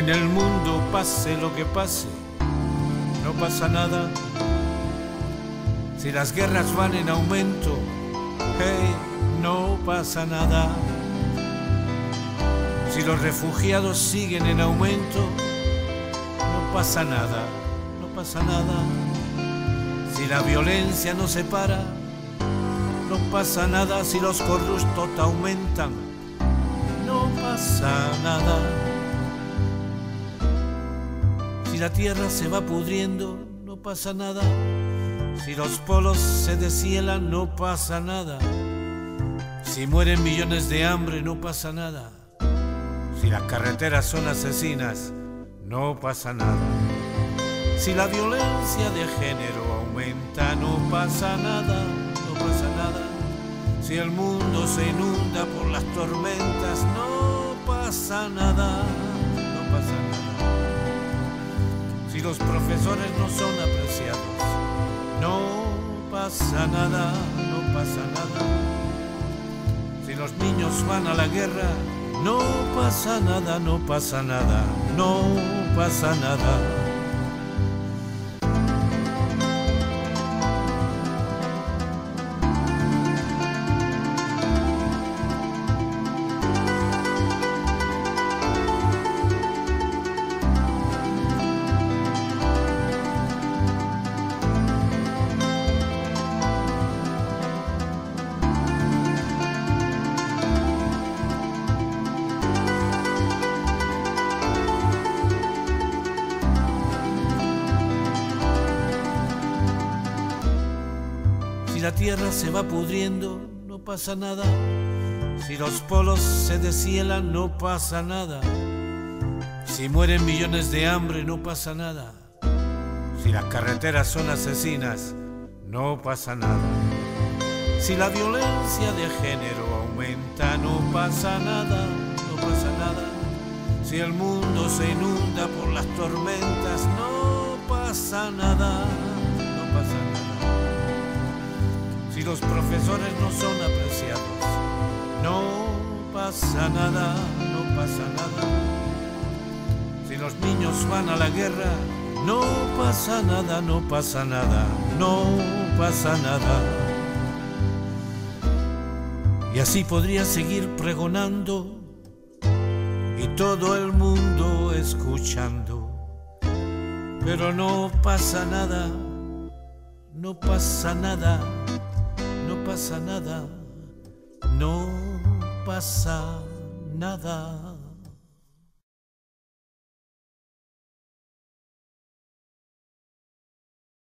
En el mundo, pase lo que pase, no pasa nada. Si las guerras van en aumento, hey, no pasa nada. Si los refugiados siguen en aumento, no pasa nada, no pasa nada. Si la violencia no se para, no pasa nada. Si los corruptos aumentan, no pasa nada. Si la tierra se va pudriendo, no pasa nada. Si los polos se deshielan, no pasa nada. Si mueren millones de hambre, no pasa nada. Si las carreteras son asesinas, no pasa nada. Si la violencia de género aumenta, no pasa nada, no pasa nada. Si el mundo se inunda por las tormentas, no pasa nada, no pasa nada. Si los profesores no son apreciados, no pasa nada, no pasa nada. Si los niños van a la guerra, no pasa nada, no pasa nada, no pasa nada. Si la tierra se va pudriendo, no pasa nada. Si los polos se deshielan, no pasa nada. Si mueren millones de hambre, no pasa nada. Si las carreteras son asesinas, no pasa nada. Si la violencia de género aumenta, no pasa nada, no pasa nada. Si el mundo se inunda por las tormentas, no pasa nada, no pasa nada. Si los profesores no son apreciados, no pasa nada, no pasa nada. Si los niños van a la guerra, no pasa nada, no pasa nada, no pasa nada. Y así podría seguir pregonando y todo el mundo escuchando, pero no pasa nada, no pasa nada. No pasa nada, no pasa nada.